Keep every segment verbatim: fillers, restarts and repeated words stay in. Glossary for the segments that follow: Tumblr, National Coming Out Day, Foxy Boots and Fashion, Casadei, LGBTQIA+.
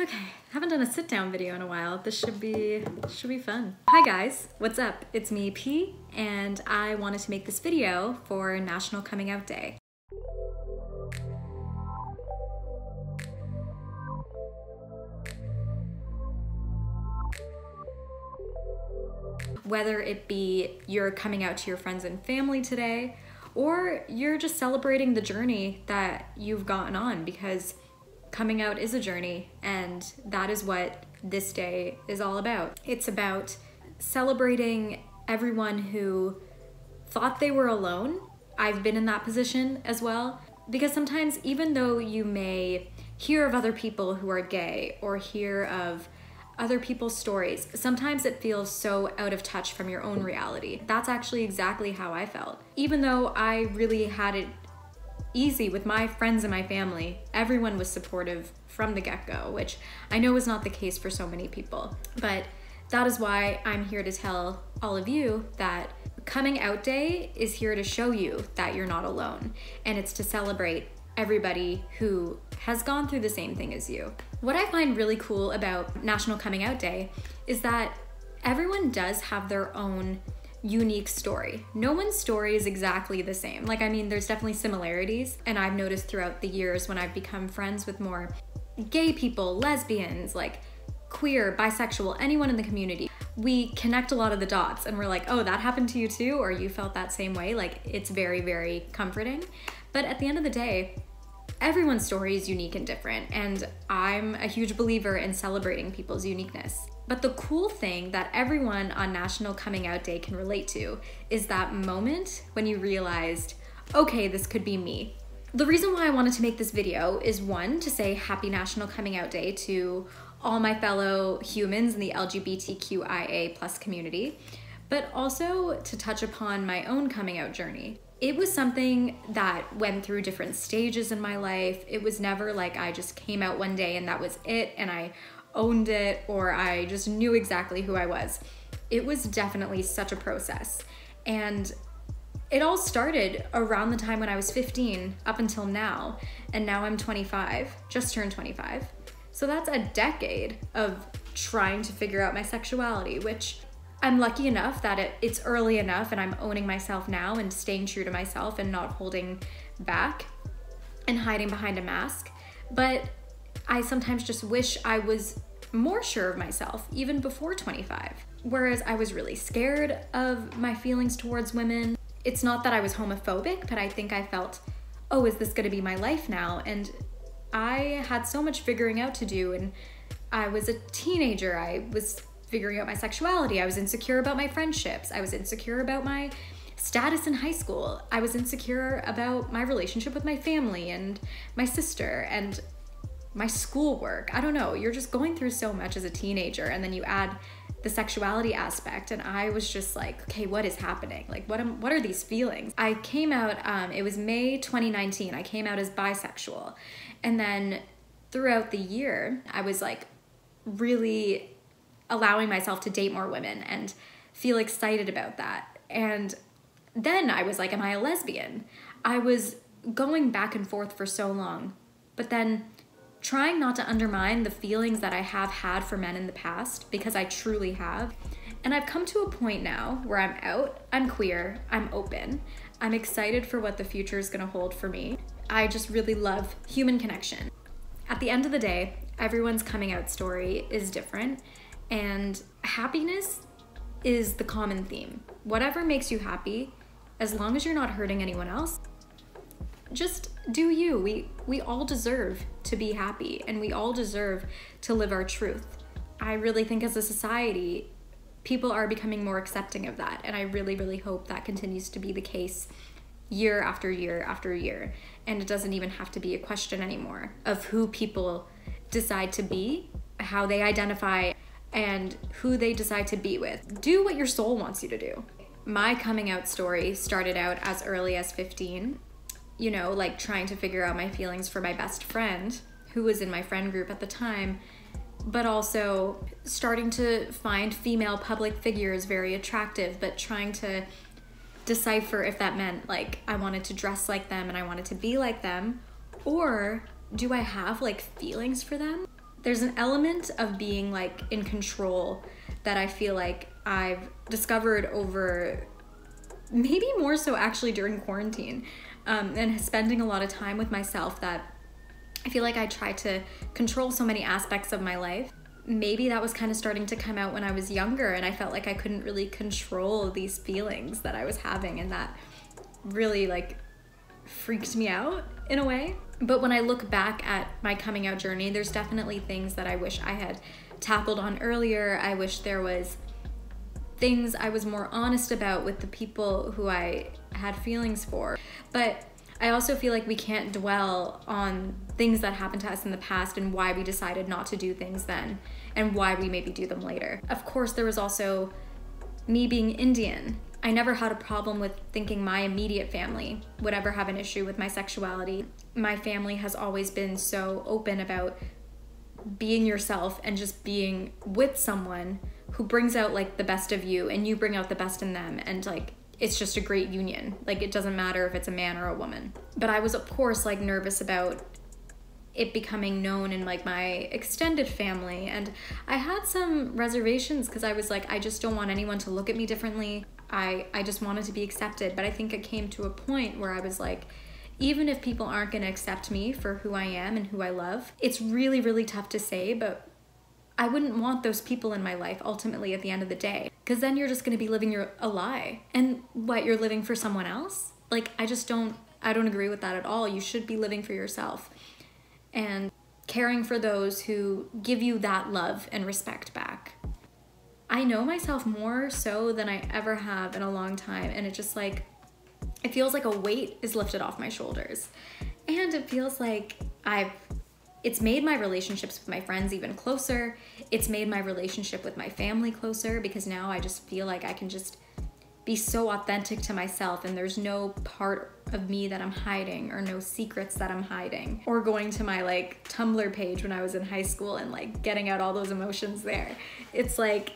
Okay, haven't done a sit down video in a while. This should be, should be fun. Hi guys, what's up? It's me, P, and I wanted to make this video for National Coming Out Day. Whether it be you're coming out to your friends and family today, or you're just celebrating the journey that you've gotten on, because coming out is a journey, and that is what this day is all about. It's about celebrating everyone who thought they were alone. I've been in that position as well, because sometimes even though you may hear of other people who are gay or hear of other people's stories, sometimes it feels so out of touch from your own reality. That's actually exactly how I felt. Even though I really had it easy with my friends and my family, everyone was supportive from the get-go, which I know is not the case for so many people. But that is why I'm here to tell all of you that Coming Out Day is here to show you that you're not alone, and it's to celebrate everybody who has gone through the same thing as you. What I find really cool about National Coming Out Day is that everyone does have their own unique story. No one's story is exactly the same. Like, I mean, there's definitely similarities, and I've noticed throughout the years when I've become friends with more gay people, lesbians, like queer, bisexual, anyone in the community, we connect a lot of the dots and we're like, oh, that happened to you too, or you felt that same way. Like, it's very, very comforting. But at the end of the day, everyone's story is unique and different, and I'm a huge believer in celebrating people's uniqueness. But the cool thing that everyone on National Coming Out Day can relate to is that moment when you realized, okay, this could be me. The reason why I wanted to make this video is, one, to say happy National Coming Out Day to all my fellow humans in the L G B T Q I A plus community, but also to touch upon my own coming out journey. It was something that went through different stages in my life. It was never like I just came out one day and that was it, and I owned it, or I just knew exactly who I was. It was definitely such a process. And it all started around the time when I was fifteen up until now, and now I'm twenty-five, just turned twenty-five. So that's a decade of trying to figure out my sexuality, which I'm lucky enough that it, it's early enough and I'm owning myself now and staying true to myself and not holding back and hiding behind a mask. But I sometimes just wish I was more sure of myself even before twenty-five. Whereas I was really scared of my feelings towards women. It's not that I was homophobic, but I think I felt, oh, is this gonna be my life now? And I had so much figuring out to do, and I was a teenager. I was figuring out my sexuality. I was insecure about my friendships. I was insecure about my status in high school. I was insecure about my relationship with my family and my sister and my schoolwork. I don't know, you're just going through so much as a teenager, and then you add the sexuality aspect, and I was just like, okay, what is happening? Like, what am, what are these feelings? I came out, um, it was May twenty nineteen, I came out as bisexual. And then throughout the year, I was like really allowing myself to date more women and feel excited about that. And then I was like, am I a lesbian? I was going back and forth for so long, but then trying not to undermine the feelings that I have had for men in the past, because I truly have. And I've come to a point now where I'm out, I'm queer, I'm open, I'm excited for what the future is gonna hold for me. I just really love human connection. At the end of the day, everyone's coming out story is different, and happiness is the common theme. Whatever makes you happy, as long as you're not hurting anyone else, just do you. We, we all deserve to be happy, and we all deserve to live our truth. I really think as a society, people are becoming more accepting of that, and I really, really hope that continues to be the case year after year after year. And it doesn't even have to be a question anymore of who people decide to be, how they identify, and who they decide to be with. Do what your soul wants you to do. My coming out story started out as early as fifteen, you know, like trying to figure out my feelings for my best friend who was in my friend group at the time, but also starting to find female public figures very attractive, but trying to decipher if that meant like I wanted to dress like them and I wanted to be like them, or do I have like feelings for them? there's an element of being like in control that I feel like I've discovered over, maybe more so actually during quarantine, um, and spending a lot of time with myself, that I feel like I try to control so many aspects of my life. Maybe that was kind of starting to come out when I was younger, and I felt like I couldn't really control these feelings that I was having, and that really like freaked me out in a way. But when I look back at my coming out journey, there's definitely things that I wish I had tackled on earlier. I wish there was things I was more honest about with the people who I had feelings for. But I also feel like we can't dwell on things that happened to us in the past and why we decided not to do things then and why we maybe do them later. Of course, there was also me being Indian. I never had a problem with thinking my immediate family would ever have an issue with my sexuality. My family has always been so open about being yourself and just being with someone who brings out like the best of you and you bring out the best in them, and like it's just a great union. Like it doesn't matter if it's a man or a woman. But I was of course like nervous about it becoming known in like my extended family, and I had some reservations because I was like, I just don't want anyone to look at me differently. I, I just wanted to be accepted. But I think it came to a point where I was like, even if people aren't gonna accept me for who I am and who I love, it's really, really tough to say, but I wouldn't want those people in my life ultimately at the end of the day, because then you're just gonna be living your, a lie. And what, you're living for someone else? Like, I just don't, I don't agree with that at all. You should be living for yourself and caring for those who give you that love and respect back. I know myself more so than I ever have in a long time, and it just like, it feels like a weight is lifted off my shoulders. And it feels like I've, it's made my relationships with my friends even closer. It's made my relationship with my family closer, because now I just feel like I can just be so authentic to myself, and there's no part of me that I'm hiding or no secrets that I'm hiding, or going to my like Tumblr page when I was in high school and like getting out all those emotions there. It's like,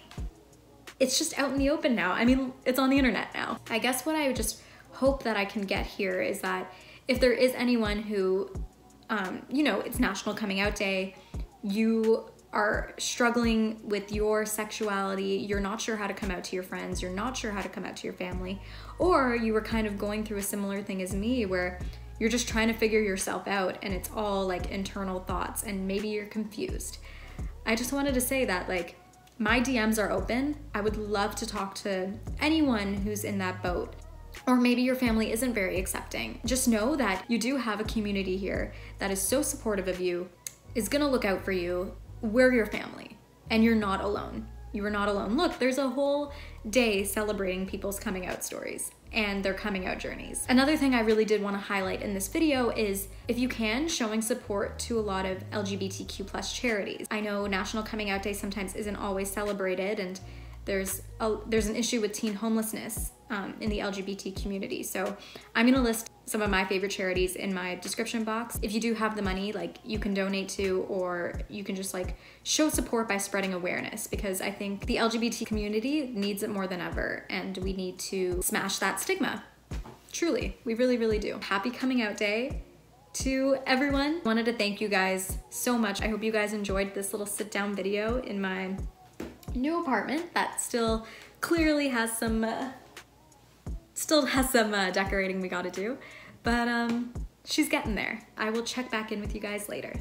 it's just out in the open now. I mean, it's on the internet now. I guess what I would just hope that I can get here is that if there is anyone who, um, you know, it's National Coming Out Day, you are struggling with your sexuality, you're not sure how to come out to your friends, you're not sure how to come out to your family, or you were kind of going through a similar thing as me where you're just trying to figure yourself out and it's all like internal thoughts and maybe you're confused. I just wanted to say that like my D Ms are open. I would love to talk to anyone who's in that boat. Or maybe your family isn't very accepting. Just know that you do have a community here that is so supportive of you, is gonna look out for you. We're your family, and you're not alone. You are not alone. Look, there's a whole day celebrating people's coming out stories and their coming out journeys. Another thing I really did want to highlight in this video is, if you can, showing support to a lot of L G B T Q plus charities. I know National Coming Out Day sometimes isn't always celebrated, and there's a, there's an issue with teen homelessness um, in the L G B T community. So I'm gonna list some of my favorite charities in my description box. If you do have the money, like you can donate to, or you can just like show support by spreading awareness, because I think the L G B T community needs it more than ever, and we need to smash that stigma. Truly, we really, really do. Happy Coming Out Day to everyone. I wanted to thank you guys so much. I hope you guys enjoyed this little sit down video in my new apartment that still clearly has some uh, still has some uh, decorating we gotta do, but um she's getting there. I will check back in with you guys later.